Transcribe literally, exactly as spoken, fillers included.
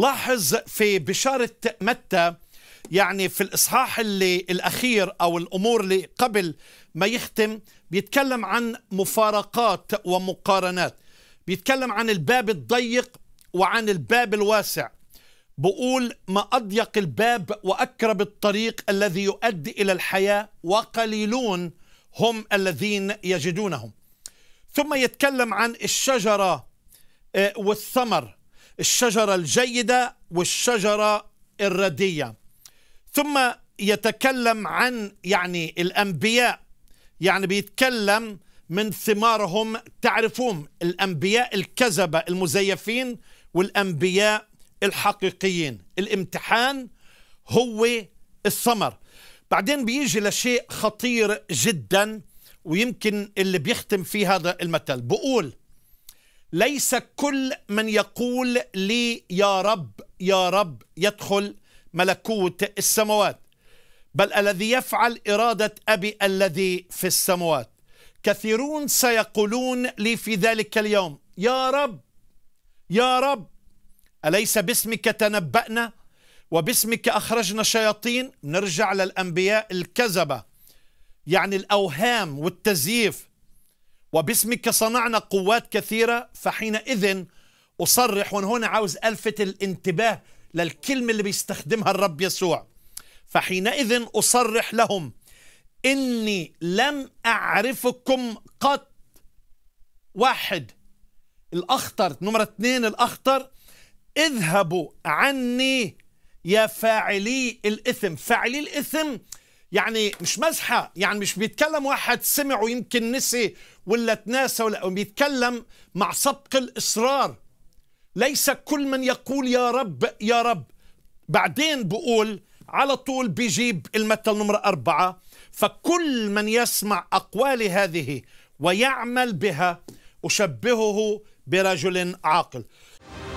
لاحظ في بشارة متى يعني في الإصحاح اللي الأخير أو الأمور اللي قبل ما يختم بيتكلم عن مفارقات ومقارنات، بيتكلم عن الباب الضيق وعن الباب الواسع. بقول ما أضيق الباب وأكرب الطريق الذي يؤدي إلى الحياة وقليلون هم الذين يجدونهم. ثم يتكلم عن الشجرة والثمر، الشجرة الجيدة والشجرة الردية. ثم يتكلم عن يعني الأنبياء، يعني بيتكلم من ثمارهم تعرفون، الأنبياء الكذبة المزيفين والأنبياء الحقيقيين. الامتحان هو الثمر. بعدين بيجي لشيء خطير جدا ويمكن اللي بيختم في هذا المثل، بقول ليس كل من يقول لي يا رب يا رب يدخل ملكوت السماوات، بل الذي يفعل إرادة أبي الذي في السماوات. كثيرون سيقولون لي في ذلك اليوم يا رب يا رب، أليس باسمك تنبأنا وباسمك أخرجنا شياطين؟ نرجع للأنبياء الكذبة، يعني الأوهام والتزييف. وباسمك صنعنا قوات كثيرة. فحينئذ أصرح، وهنا عاوز ألفت الانتباه للكلمة اللي بيستخدمها الرب يسوع، فحينئذ أصرح لهم إني لم أعرفكم قط. واحد الأخطر، نمرة اثنين الأخطر، اذهبوا عني يا فاعلي الإثم. فاعلي الإثم يعني مش مزحة، يعني مش بيتكلم واحد سمع ويمكن نسي ولا تناسى، ولا بيتكلم مع سبق الإصرار. ليس كل من يقول يا رب يا رب. بعدين بقول على طول بيجيب المثل نمرة أربعة، فكل من يسمع أقوالي هذه ويعمل بها أشبهه برجل عاقل.